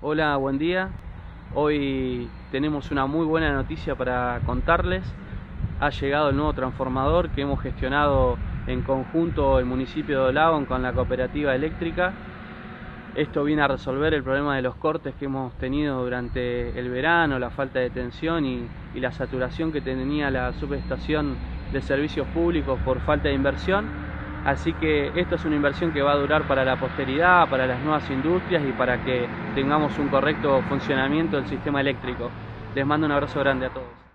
Hola, buen día. Hoy tenemos una muy buena noticia para contarles. Ha llegado el nuevo transformador que hemos gestionado en conjunto el municipio de Dolavón con la cooperativa eléctrica. Esto viene a resolver el problema de los cortes que hemos tenido durante el verano, la falta de tensión y la saturación que tenía la subestación de servicios públicos por falta de inversión. Así que esto es una inversión que va a durar para la posteridad, para las nuevas industrias y para que tengamos un correcto funcionamiento del sistema eléctrico. Les mando un abrazo grande a todos.